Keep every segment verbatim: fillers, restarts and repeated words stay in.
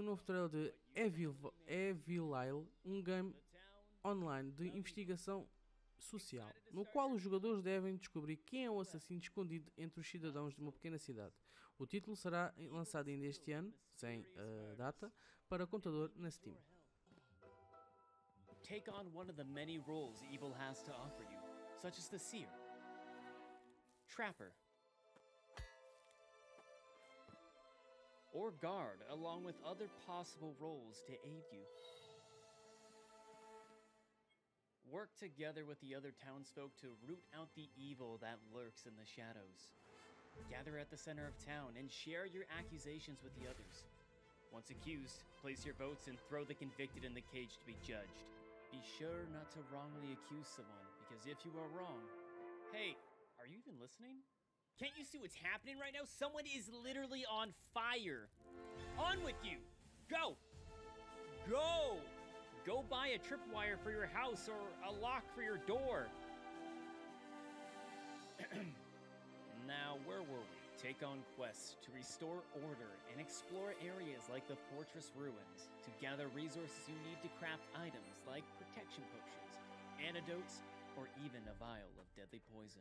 o novo trailer de Evil, Evil Isle, um game online de investigação social, no qual os jogadores devem descobrir quem é o assassino escondido entre os cidadãos de uma pequena cidade. O título será lançado ainda este ano, sem uh, data, para computador na Steam. Take on one of the many roles Evil has to offer you, such as the Seer, Trapper, or Guard, along with other possible roles to aid you. Work together with the other townsfolk to root out the evil that lurks in the shadows. Gather at the center of town and share your accusations with the others. Once accused, place your votes and throw the convicted in the cage to be judged. Be sure not to wrongly accuse someone, because if you are wrong... Hey, are you even listening? Can't you see what's happening right now? Someone is literally on fire. On with you! Go! Go! Go buy a tripwire for your house or a lock for your door. Now, where were we? Take on quests to restore order and explore areas like the fortress ruins to gather resources you need to craft items like protection potions, antidotes, or even a vial of deadly poison.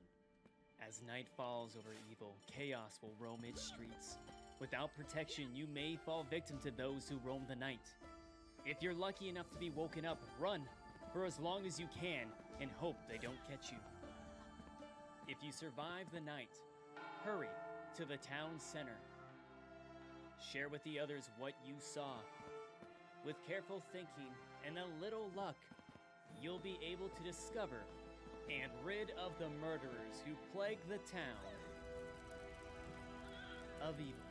As night falls over evil, chaos will roam its streets. Without protection, you may fall victim to those who roam the night. If you're lucky enough to be woken up, run for as long as you can and hope they don't catch you. If you survive the night, hurry to the town center. Share with the others what you saw. With careful thinking and a little luck, you'll be able to discover and rid of the murderers who plague the town of evil.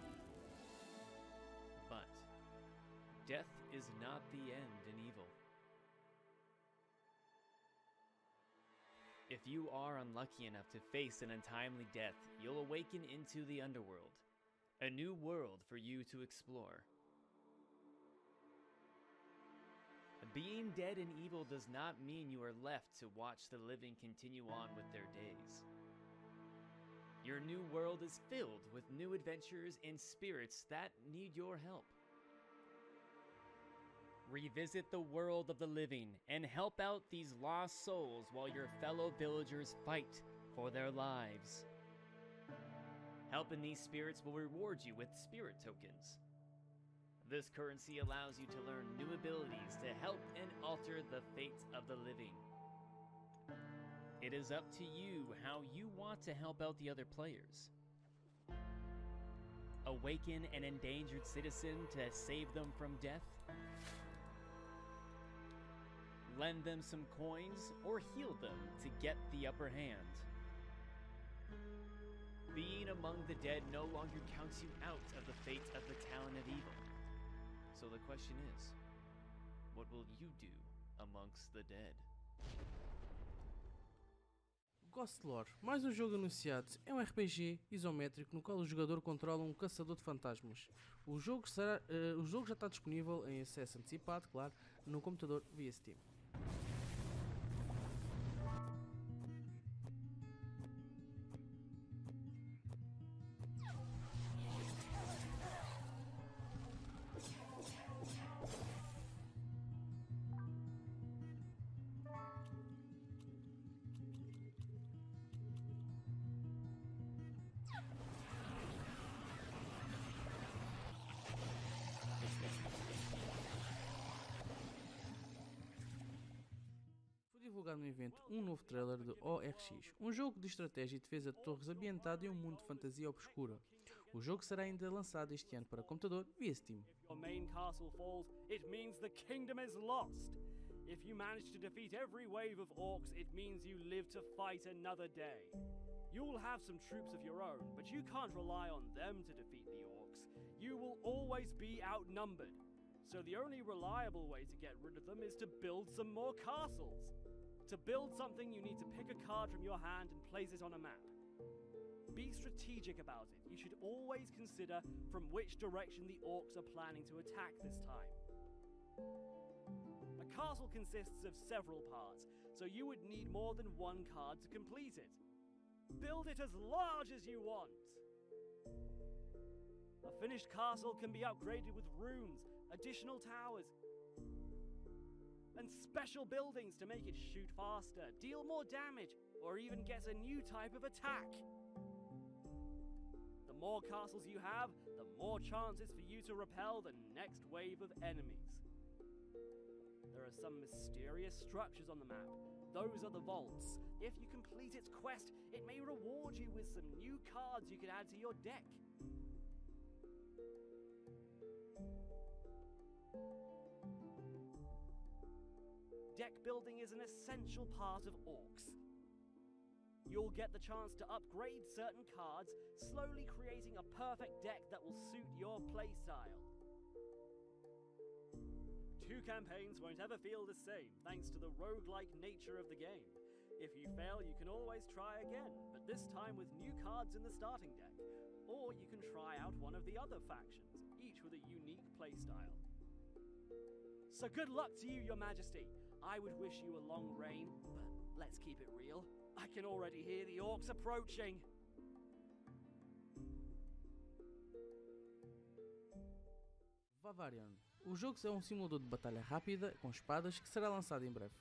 But death is not the end in evil. If you are unlucky enough to face an untimely death, you'll awaken into the underworld, a new world for you to explore. Being dead and evil does not mean you are left to watch the living continue on with their days. Your new world is filled with new adventures and spirits that need your help. Revisit the world of the living and help out these lost souls while your fellow villagers fight for their lives. Helping these spirits will reward you with spirit tokens. This currency allows you to learn new abilities to help and alter the fate of the living. It is up to you how you want to help out the other players. Awaken an endangered citizen to save them from death. Lend them some coins or heal them to get the upper hand. Being among the dead no longer counts you out of the fate of the town of evil. So the question is, what will you do amongst the dead? Ghostlore, mais um jogo anunciado, é um R P G isométrico no qual o jogador controla um caçador de fantasmas. O jogo, será, uh, o jogo já está disponível em acesso antecipado, claro, no computador via Steam. No evento, um novo trailer de O R X, um jogo de estratégia e defesa de torres ambientado em um mundo de fantasia obscura. O jogo será ainda lançado este ano para computador via Steam. If your main castle falls, it means the kingdom is lost. If you manage to defeat every wave of orcs, it means you live to fight another day. You'll have some troops of your own, but you can't rely on them to defeat the orcs. You will always be outnumbered. So the only reliable way to get rid of them is to build some more castles. To build something, you need to pick a card from your hand and place it on a map. Be strategic about it. You should always consider from which direction the orcs are planning to attack this time. A castle consists of several parts, so you would need more than one card to complete it. Build it as large as you want! A finished castle can be upgraded with rooms, additional towers, and special buildings to make it shoot faster, deal more damage, or even get a new type of attack. The more castles you have, the more chances for you to repel the next wave of enemies. There are some mysterious structures on the map. Those are the vaults. If you complete its quest, it may reward you with some new cards you can add to your deck. Deck building is an essential part of O R X. You'll get the chance to upgrade certain cards, slowly creating a perfect deck that will suit your playstyle. Two campaigns won't ever feel the same, thanks to the roguelike nature of the game. If you fail, you can always try again, but this time with new cards in the starting deck. Or you can try out one of the other factions, each with a unique playstyle. So good luck to you, Your Majesty. I would wish you a long reign, but let's keep it real. I can already hear the orcs approaching! Bavarian. O jogo é um simulador de batalha rápida com espadas que será lançado em breve.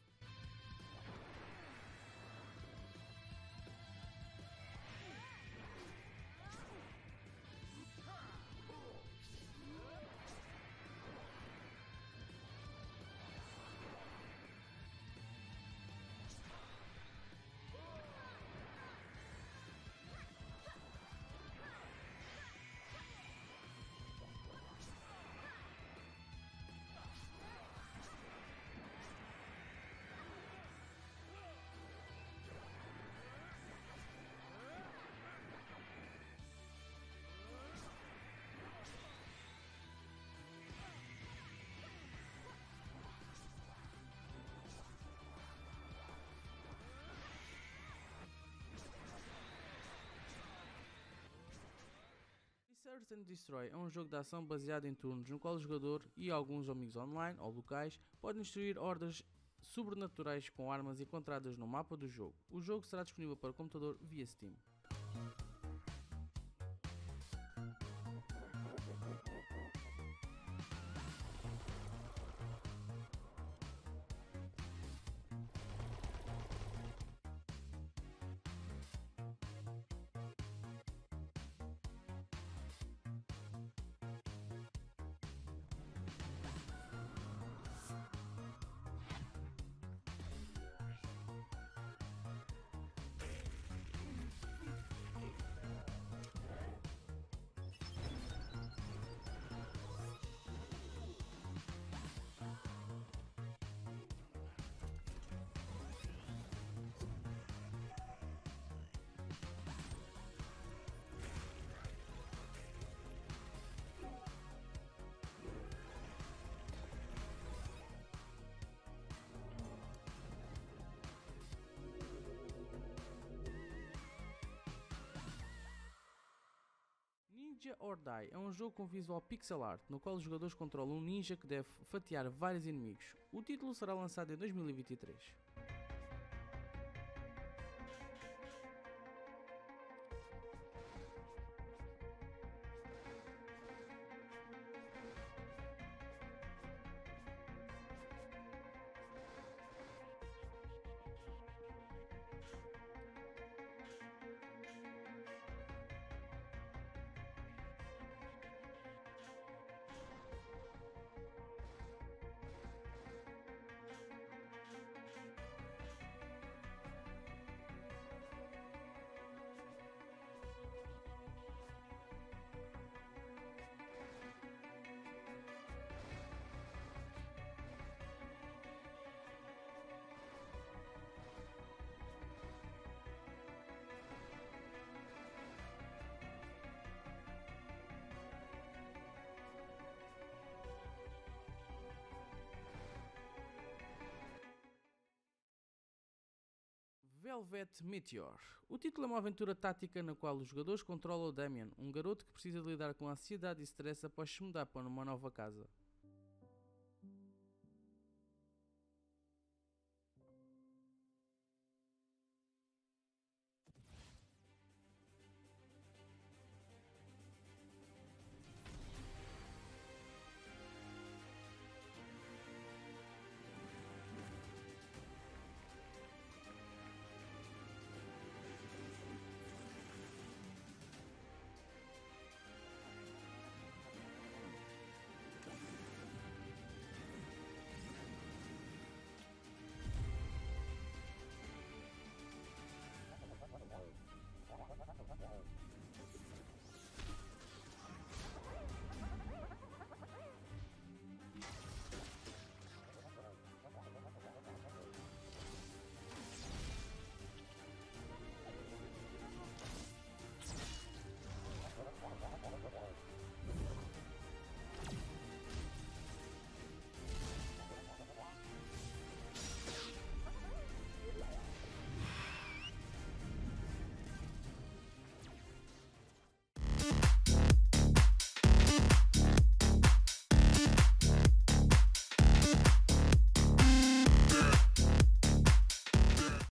Curse and Destroy é um jogo de ação baseado em turnos no qual o jogador e alguns amigos online ou locais podem destruir hordas sobrenaturais com armas encontradas no mapa do jogo. O jogo será disponível para o computador via Steam. Fire or Die é um jogo com visual pixel art, no qual os jogadores controlam um ninja que deve fatiar vários inimigos. O título será lançado em dois mil e vinte e três. Velvet Meteor. O título é uma aventura tática na qual os jogadores controlam o Damien, um garoto que precisa lidar com a ansiedade e stress após se mudar para uma nova casa.